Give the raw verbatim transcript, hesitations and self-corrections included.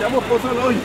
Siamo cosa noi.